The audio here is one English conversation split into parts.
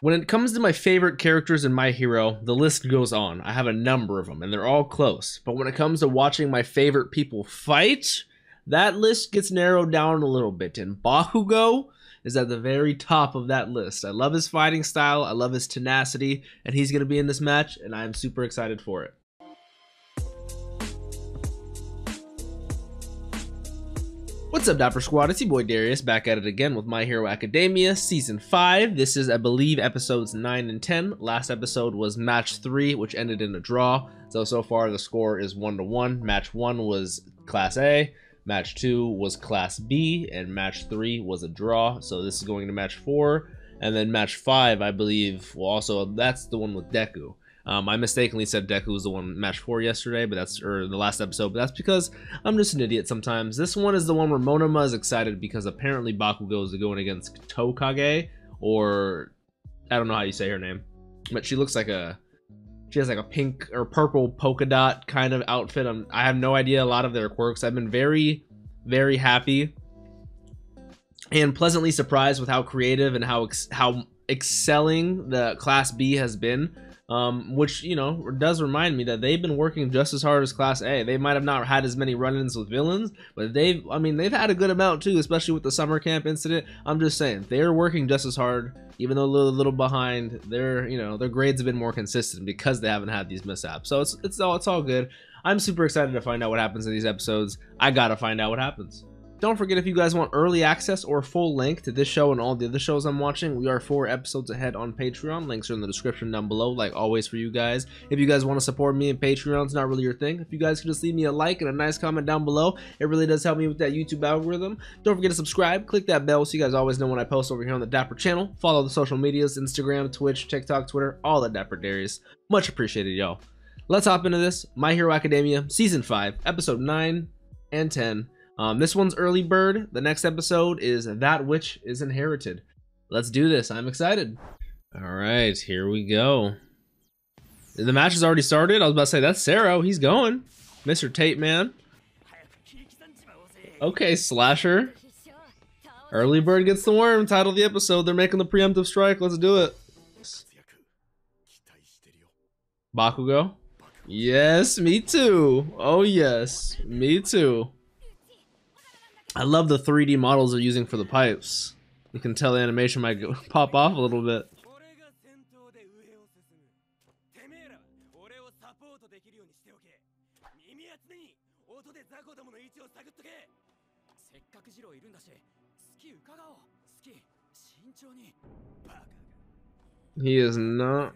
When it comes to my favorite characters in My Hero, the list goes on. I have a number of them, and they're all close. But when it comes to watching my favorite people fight, that list gets narrowed down a little bit. And Bakugo is at the very top of that list. I love his fighting style. I love his tenacity. And he's going to be in this match, and I'm super excited for it. What's up, Dapper Squad? It's your boy Darius, back at it again with My Hero Academia Season 5. This is, I believe, episodes 9 and 10. Last episode was Match 3, which ended in a draw. So far, the score is 1-1. Match 1 was Class A, Match 2 was Class B, and Match 3 was a draw. So this is going to Match 4, and then Match 5, I believe, well, also, that's the one with Deku. I mistakenly said Deku was the one in match 4 yesterday, but that's, or the last episode, but that's because I'm just an idiot sometimes. This one is the one where Monoma is excited because apparently Bakugo is going against Tokage, or I don't know how you say her name, but she looks like a, she has like a pink or purple polka dot kind of outfit. I have no idea a lot of their quirks. I've been very, very happy and pleasantly surprised with how creative and how excelling the Class B has been. Which, you know, does remind me that they've been working just as hard as Class A. They might have not had as many run-ins with villains, but they've, I mean, they've had a good amount too, especially with the summer camp incident. I'm just saying, they're working just as hard, even though a little behind. Their, you know, their grades have been more consistent because they haven't had these mishaps. So it's all good. I'm super excited to find out what happens in these episodes. I gotta find out what happens. Don't forget, if you guys want early access or full length to this show and all the other shows I'm watching, we are 4 episodes ahead on Patreon. Links are in the description down below, like always for you guys. If you guys want to support me and Patreon's not really your thing, if you guys could just leave me a like and a nice comment down below, it really does help me with that YouTube algorithm. Don't forget to subscribe, click that bell so you guys always know when I post over here on the Dapper channel. Follow the social medias, Instagram, Twitch, TikTok, Twitter, all the Dapper Darius. Much appreciated, y'all. Let's hop into this. My Hero Academia Season 5, Episode 9 and 10. This one's Early Bird. The next episode is That Which Is Inherited. Let's do this. I'm excited. All right, here we go. The match has already started. I was about to say, that's Sero. He's going. Mr. Tape Man. Okay, Slasher. Early Bird gets the worm. Title of the episode. They're making the preemptive strike. Let's do it. Bakugo. Yes, me too. Oh, yes. Me too. I love the 3D models they're using for the pipes. You can tell the animation might go, pop off a little bit. He is not.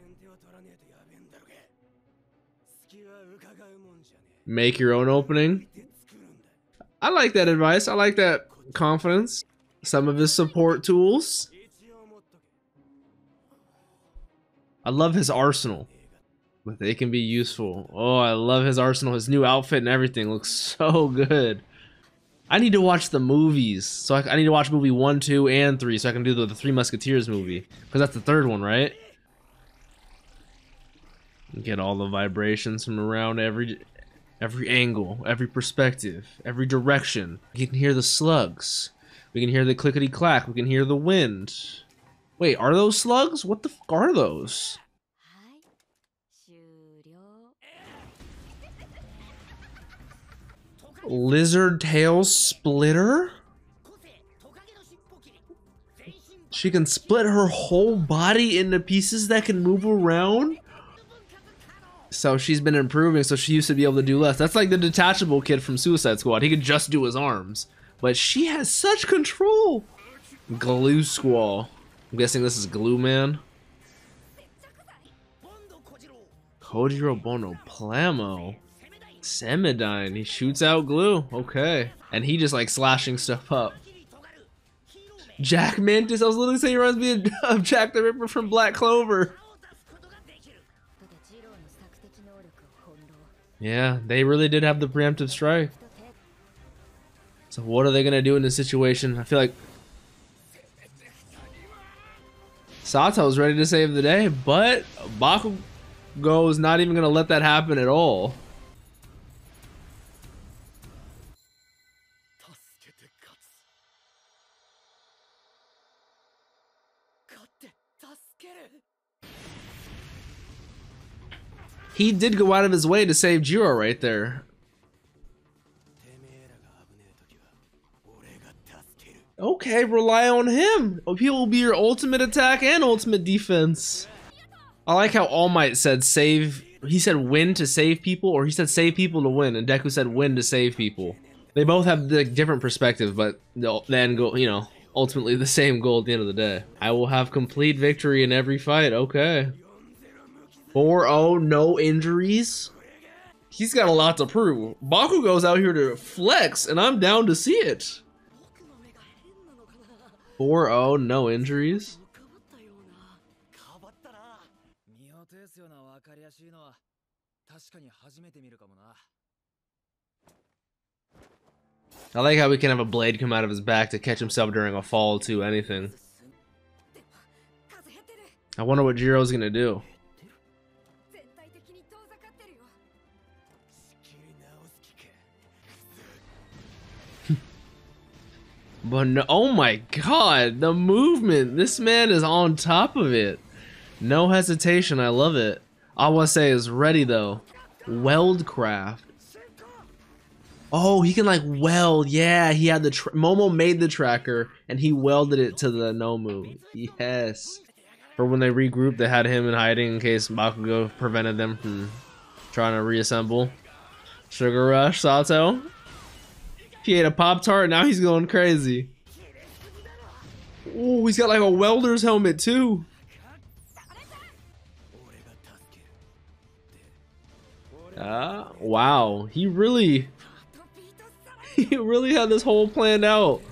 Make your own opening. I like that advice. I like that confidence. Some of his support tools. I love his arsenal. But they can be useful. Oh, I love his arsenal. His new outfit and everything looks so good. I need to watch the movies. So I need to watch movie 1, 2, and 3 so I can do the Three Musketeers movie. Because that's the third one, right? Get all the vibrations from around every angle, every perspective, every direction. We can hear the slugs. We can hear the clickety-clack. We can hear the wind. Wait, are those slugs? What the f are those? Lizard tail splitter? She can split her whole body into pieces that can move around? So she's been improving, so she used to be able to do less. That's like the detachable kid from Suicide Squad. He could just do his arms. But she has such control. Glue Squall. I'm guessing this is Glue Man. Kojiro Bono Plamo. Semidine. He shoots out glue. Okay. And he just like slashing stuff up. Jack Mantis. I was literally saying he reminds me of Jack the Ripper from Black Clover. Yeah, they really did have the preemptive strike. So what are they gonna do in this situation? I feel like Sato's ready to save the day, but Bakugo is not even gonna let that happen at all. He did go out of his way to save Jiro right there. Okay, rely on him. He will be your ultimate attack and ultimate defense. I like how All Might said save. He said win to save people, or he said save people to win, and Deku said win to save people. They both have the different perspective, but then go, you know, ultimately the same goal at the end of the day. I will have complete victory in every fight. Okay. 4-0, no injuries. He's got a lot to prove. Bakugo's out here to flex, and I'm down to see it. 4-0, no injuries. I like how we can have a blade come out of his back to catch himself during a fall to anything. I wonder what Jiro's gonna do. But no, oh my god, the movement. This man is on top of it. No hesitation, I love it. Awase is ready though. Weldcraft. Oh, he can like weld. Yeah, he had the Momo made the tracker and he welded it to the Nomu. Yes. For when they regrouped, they had him in hiding in case Bakugo prevented them from trying to reassemble. Sugar Rush, Sato. He ate a Pop-Tart, now he's going crazy. Oh, he's got like a welder's helmet too. Wow. He really had this whole planned out.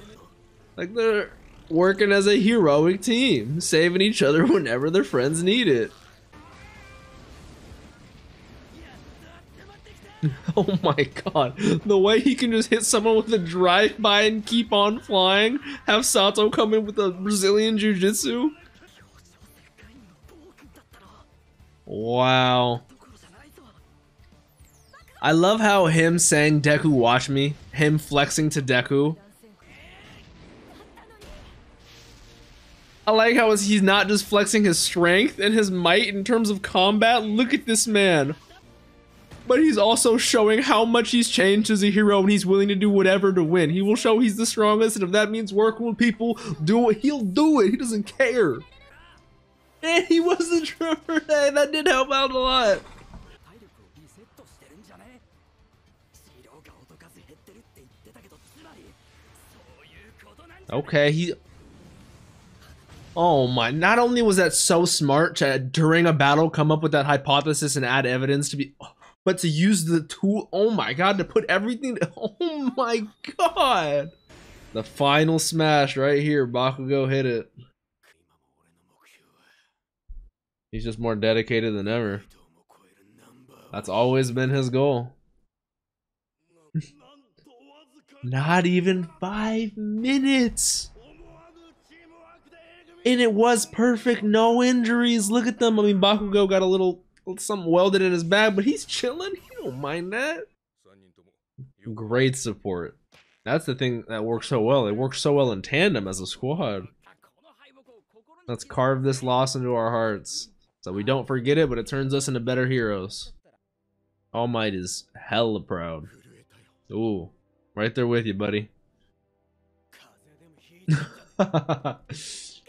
Like they're working as a heroic team, saving each other whenever their friends need it. Oh my god, the way he can just hit someone with a drive-by and keep on flying, have Sato come in with a Brazilian Jiu-Jitsu. Wow. I love how him saying, Deku watch me, him flexing to Deku. I like how he's not just flexing his strength and his might in terms of combat, look at this man. But he's also showing how much he's changed as a hero and he's willing to do whatever to win. He will show he's the strongest, and if that means working with people, do it. He'll do it. He doesn't care. And he was the trooper. Hey, that did help out a lot. Okay, he... Oh my, not only was that so smart to during a battle come up with that hypothesis and add evidence to be... But to use the tool, oh my god, to put everything, oh my god. The final smash right here, Bakugo hit it. He's just more dedicated than ever. That's always been his goal. Not even 5 minutes. And it was perfect, no injuries. Look at them, I mean, Bakugo got a little... something welded in his bag, but he's chilling. He don't mind that. Great support. That's the thing that works so well. They work so well in tandem as a squad. Let's carve this loss into our hearts so we don't forget it, but it turns us into better heroes. All Might is hella proud. Ooh, right there with you, buddy.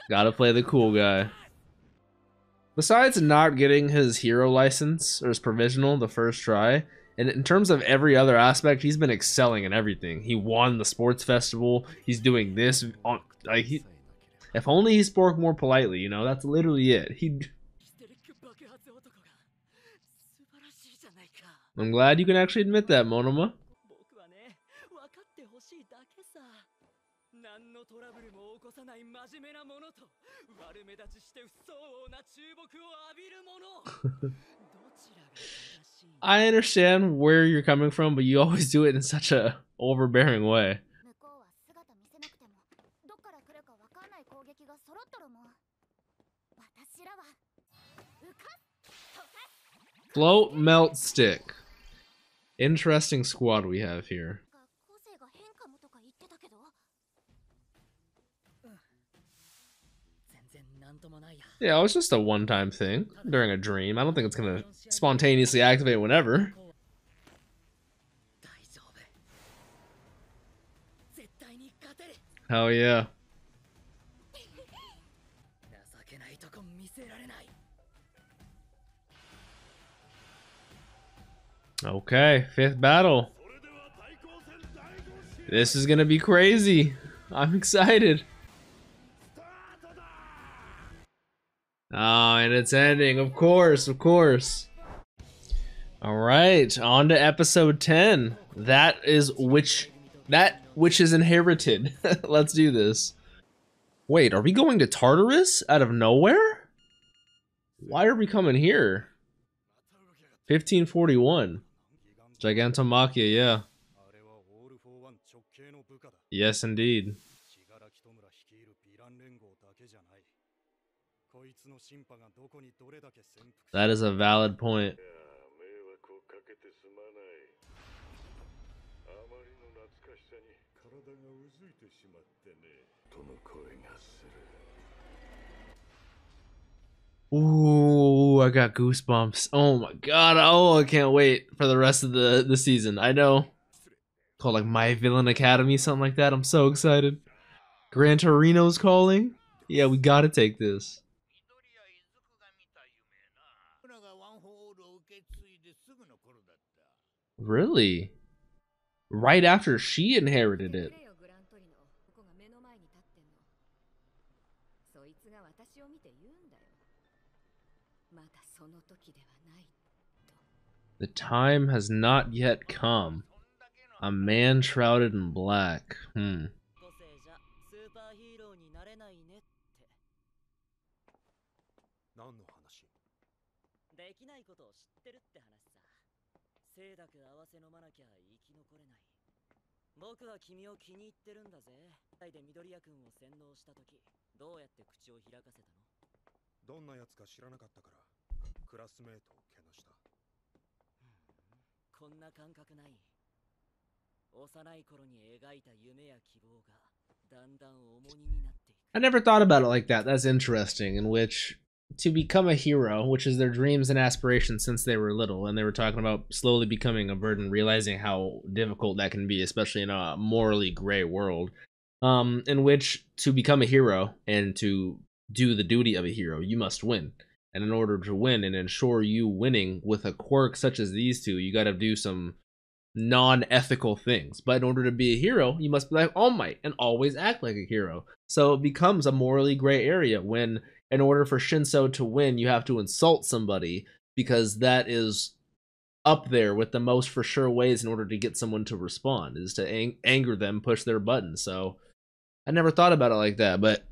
Gotta play the cool guy. Besides not getting his hero license, or his provisional, the first try, and in terms of every other aspect, he's been excelling in everything. He won the sports festival, he's doing this, like he, if only he spoke more politely, you know, that's literally it. I'm glad you can actually admit that, Monoma. I understand where you're coming from, but you always do it in such a overbearing way. Float, melt, stick. Interesting squad we have here. Yeah, it was just a one-time thing during a dream. I don't think it's gonna spontaneously activate whenever. Hell yeah. Okay, fifth battle. This is gonna be crazy. I'm excited. Oh, and it's ending, of course, of course. All right, on to episode 10. That is which is inherited. Let's do this. Wait, are we going to Tartarus out of nowhere? Why are we coming here? 1541. Gigantomachia, yeah. Yes, indeed. That is a valid point. Ooh, I got goosebumps. Oh my god. Oh, I can't wait for the rest of the season. I know. Called like My Villain Academy, something like that. I'm so excited. Gran Torino's calling. Yeah, we gotta take this. Really? Right after she inherited it. The time has not yet come. A man shrouded in black. I never thought about it like that. That's interesting. In which to become a hero, which is their dreams and aspirations since they were little, and they were talking about slowly becoming a burden, realizing how difficult that can be, especially in a morally gray world, in which to become a hero and to do the duty of a hero, you must win. And in order to win and ensure you winning with a quirk such as these two, you got to do some non-ethical things. But in order to be a hero, you must be like All Might and always act like a hero. So it becomes a morally gray area when, in order for Shinso to win, you have to insult somebody, because that is up there with the most for sure ways in order to get someone to respond, is to anger them, push their button. So I never thought about it like that, but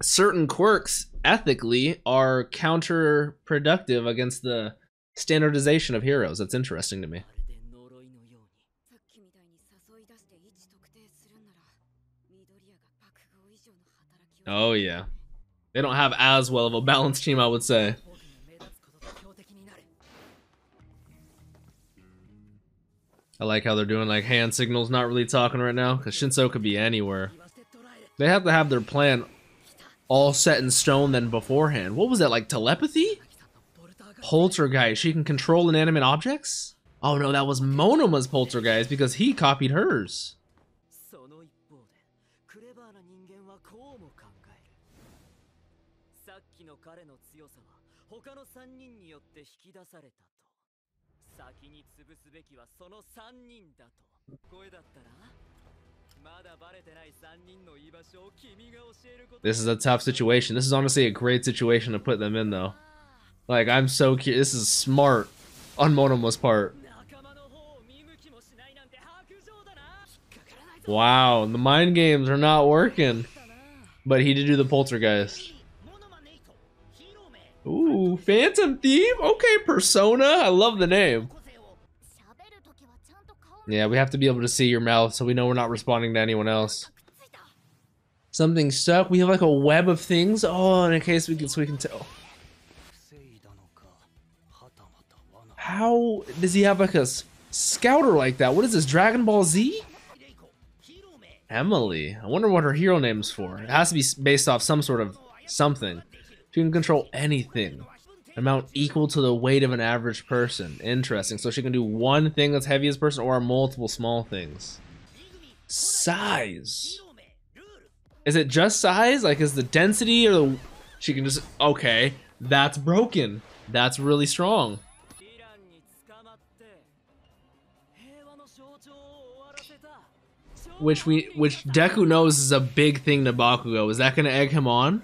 certain quirks ethically are counterproductive against the standardization of heroes. That's interesting to me. Oh yeah, they don't have as well of a balanced team, I would say. I like how they're doing like hand signals, not really talking right now, because Shinso could be anywhere. They have to have their plan all set in stone then beforehand. What was that, like telepathy? Poltergeist, she can control inanimate objects? Oh no, that was Monoma's poltergeist, because he copied hers. This is a tough situation. This is honestly a great situation to put them in, though. Like, I'm so curious. This is smart on Monoma's part. Wow, the mind games are not working. But he did do the poltergeist. Ooh, Phantom Thief? Okay, Persona. I love the name. Yeah, we have to be able to see your mouth so we know we're not responding to anyone else. Something stuck. We have like a web of things. Oh, and in case we can, so we can tell. How does he have like a scouter like that? What is this, Dragon Ball Z? Emily. I wonder what her hero name's for. It has to be based off some sort of something. She can control anything. Amount equal to the weight of an average person. Interesting. So she can do one thing that's heavy as person or multiple small things. Size. Is it just size? Like, is the density or the... She can just... Okay. That's broken. That's really strong. Which Deku knows is a big thing to Bakugo. Is that going to egg him on?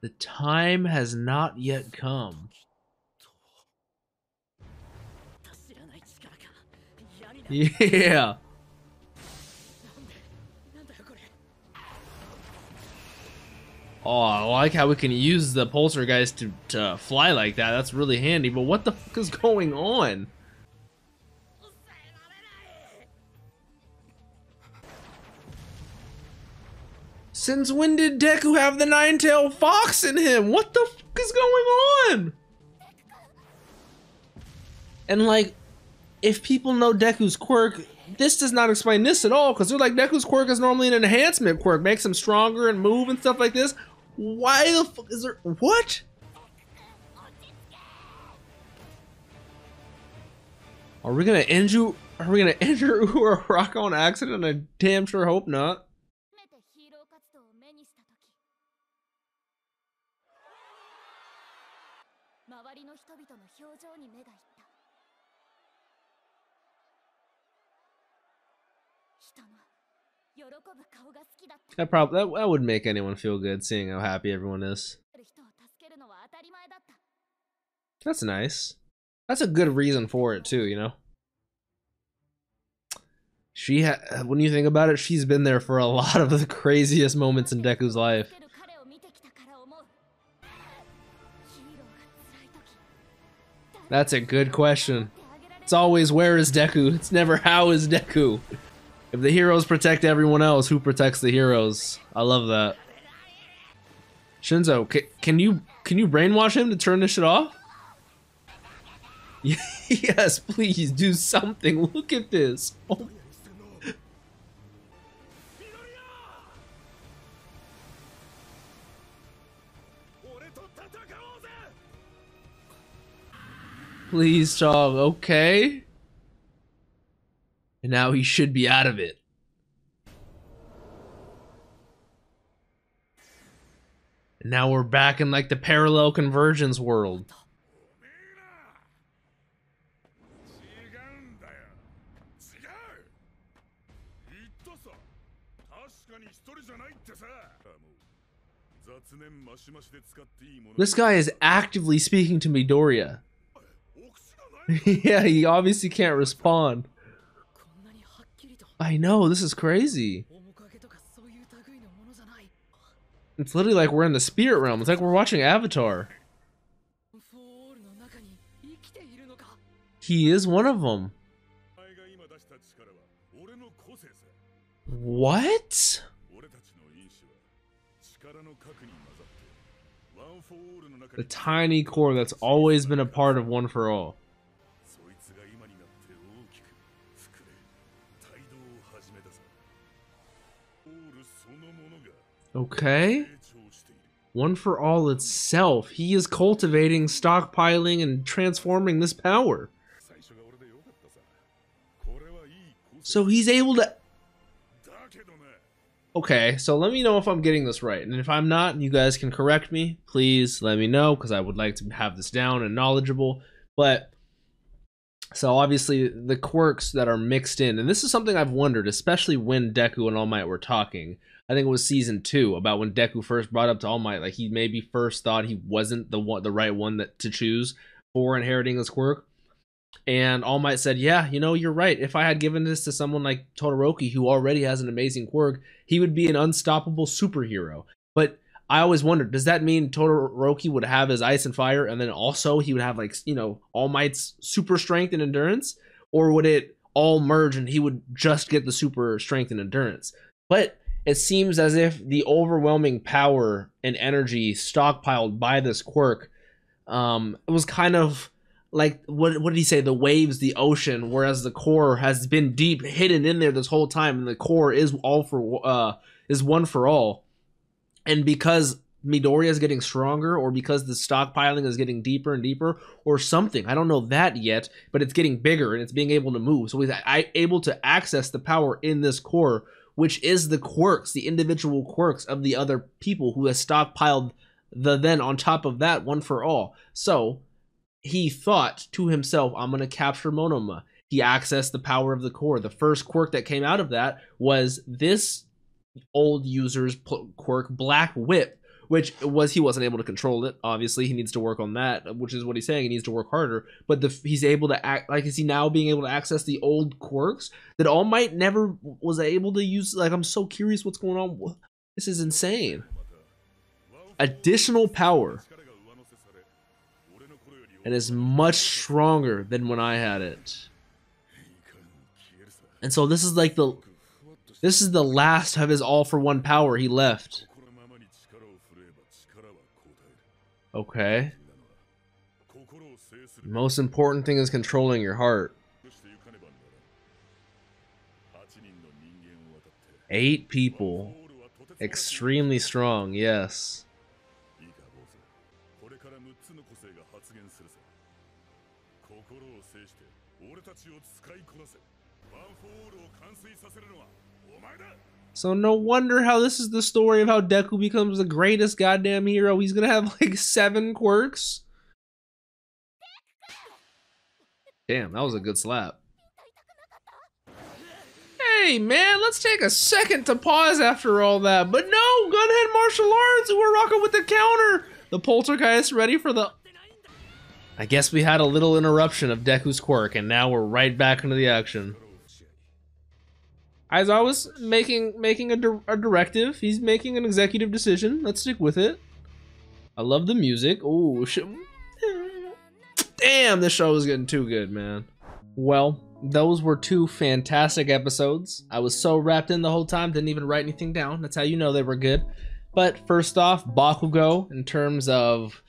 The time has not yet come. Yeah. Oh, I like how we can use the poltergeist to fly like that. That's really handy, but what the fuck is going on? Since when did Deku have the nine-tailed fox in him? What the fuck is going on? And like, if people know Deku's quirk, this does not explain this at all, because they're like, Deku's quirk is normally an enhancement quirk, makes him stronger and move and stuff like this. Why the fuck is there, what? Are we gonna injure Uraraka on accident? I damn sure hope not. That would make anyone feel good, seeing how happy everyone is. That's nice. That's a good reason for it too, you know. When you think about it, she's been there for a lot of the craziest moments in Deku's life. That's a good question. It's always, where is Deku? It's never, how is Deku? If the heroes protect everyone else, who protects the heroes? I love that. Shinso, can you brainwash him to turn this shit off? Yes, please do something. Look at this. Oh. Please, dog. Okay. And now he should be out of it. And now we're back in like the parallel convergence world. This guy is actively speaking to Midoriya. Yeah, he obviously can't respond. I know, this is crazy. It's literally like we're in the spirit realm. It's like we're watching Avatar. He is one of them. What? The tiny core that's always been a part of One For All. Okay. One For All itself. He is cultivating, stockpiling, and transforming this power. So he's able to... Okay, so let me know if I'm getting this right. And if I'm not, you guys can correct me. Please let me know, because I would like to have this down and knowledgeable. But... So obviously the quirks that are mixed in, and this is something I've wondered, especially when Deku and All Might were talking. I think it was season 2, about when Deku first brought up to All Might, like he maybe first thought he wasn't the right one to choose for inheriting his quirk. And All Might said, yeah, you know, you're right. If I had given this to someone like Todoroki, who already has an amazing quirk, he would be an unstoppable superhero. But I always wondered, does that mean Todoroki would have his ice and fire, and then also he would have, like, you know, All Might's super strength and endurance? Or would it all merge and he would just get the super strength and endurance? But it seems as if the overwhelming power and energy stockpiled by this quirk, it was kind of like, what did he say? The waves, the ocean, whereas the core has been deep, hidden in there this whole time, and the core is all for, is one for all. And because Midoriya is getting stronger, or because the stockpiling is getting deeper and deeper, or something, I don't know that yet, but it's getting bigger and it's being able to move. So he's able to access the power in this core, which is the quirks, the individual quirks of the other people who has stockpiled the then on top of that one for all. So he thought to himself, I'm going to capture Monoma. He accessed the power of the core. The first quirk that came out of that was this old user's quirk, Black Whip, which was, he wasn't able to control it. Obviously, he needs to work on that, which is what he's saying. He needs to work harder. But he's able to act, like, is he now being able to access the old quirks that All Might never was able to use? Like, I'm so curious what's going on. This is insane. Additional power. And is much stronger than when I had it. And so this is like the, this is the last of his all for one power he left. Okay. The most important thing is controlling your heart. 8 people. Extremely strong, yes. So no wonder how this is the story of how Deku becomes the greatest goddamn hero. He's gonna have like 7 quirks. Damn, that was a good slap. Hey man, let's take a second to pause after all that. But no, Gunhead Martial Arts, we're rocking with the counter. The Poltergeist ready for the... I guess we had a little interruption of Deku's quirk, and now we're right back into the action. Aizawa's making a directive. He's making an executive decision. Let's stick with it. I love the music. Oh shit! Damn, this show is getting too good, man. Well, those were 2 fantastic episodes. I was so wrapped in the whole time, didn't even write anything down. That's how you know they were good. But first off, Bakugo, in terms of,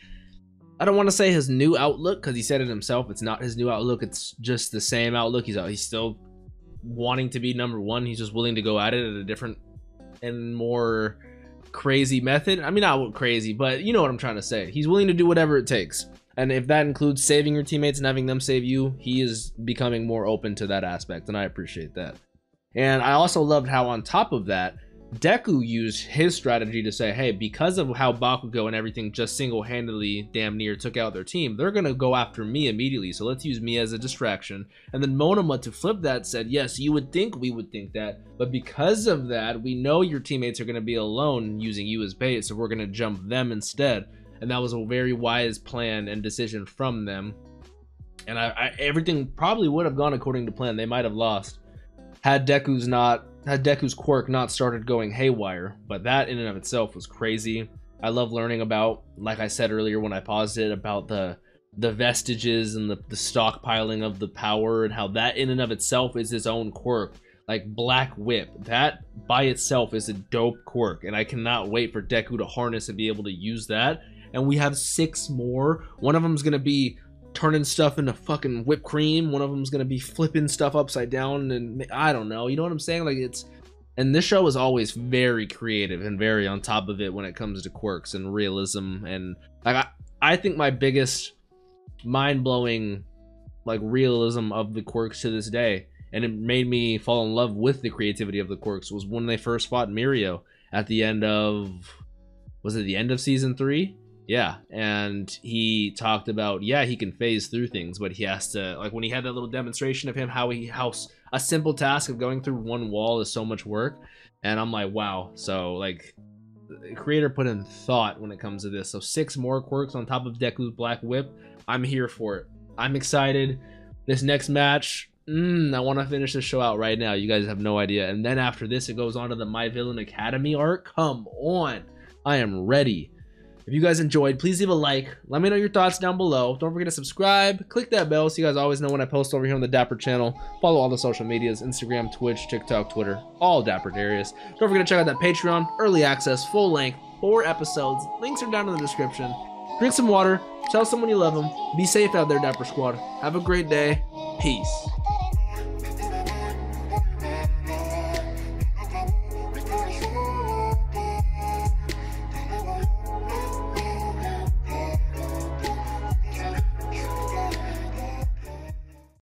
I don't want to say his new outlook, because he said it himself, it's not his new outlook, it's just the same outlook. He's still wanting to be #1. He's just willing to go at it at a different and more crazy method. I mean, not crazy, but you know what I'm trying to say. He's willing to do whatever it takes, and if that includes saving your teammates and having them save you, he is becoming more open to that aspect, and I appreciate that. And I also loved how, on top of that, Deku used his strategy to say, hey, because of how Bakugo and everything just single-handedly damn near took out their team, they're gonna go after me immediately, so let's use me as a distraction. And then Monoma, to flip that, said, yes, you would think we would think that, but because of that, we know your teammates are gonna be alone using you as bait, so we're gonna jump them instead. And that was a very wise plan and decision from them. And everything probably would have gone according to plan. They might have lost had Deku's quirk not started going haywire, but that in and of itself was crazy. I love learning about, like I said earlier when I paused it, about the vestiges and the stockpiling of the power, and how that in and of itself is its own quirk. Like Black Whip, that by itself is a dope quirk, and I cannot wait for Deku to harness and be able to use that. And we have 6 more. One of them's gonna be turning stuff into fucking whipped cream. One of them's gonna be flipping stuff upside down, and I don't know, you know what I'm saying? Like, it's, and this show is always very creative and very on top of it when it comes to quirks and realism. And like, I think my biggest mind-blowing, like, realism of the quirks to this day, and it made me fall in love with the creativity of the quirks, was when they first fought Mirio at the end of, was it the end of season 3? Yeah, and he talked about, yeah, he can phase through things, but he has to, like, when he had that little demonstration of him, how a simple task of going through one wall is so much work. And I'm like, wow. So, like, the creator put in thought when it comes to this. So 6 more quirks on top of Deku's Black Whip. I'm here for it. I'm excited. This next match, I want to finish this show out right now. You guys have no idea. And then after this, it goes on to the My Villain Academy arc. Come on. I am ready. If you guys enjoyed, please leave a like. Let me know your thoughts down below. Don't forget to subscribe. Click that bell so you guys always know when I post over here on the Dapper channel. Follow all the social medias, Instagram, Twitch, TikTok, Twitter, all Dapper Darius. Don't forget to check out that Patreon, early access, full length, 4 episodes. Links are down in the description. Drink some water, Tell someone you love them. Be safe out there, Dapper Squad. Have a great day. Peace.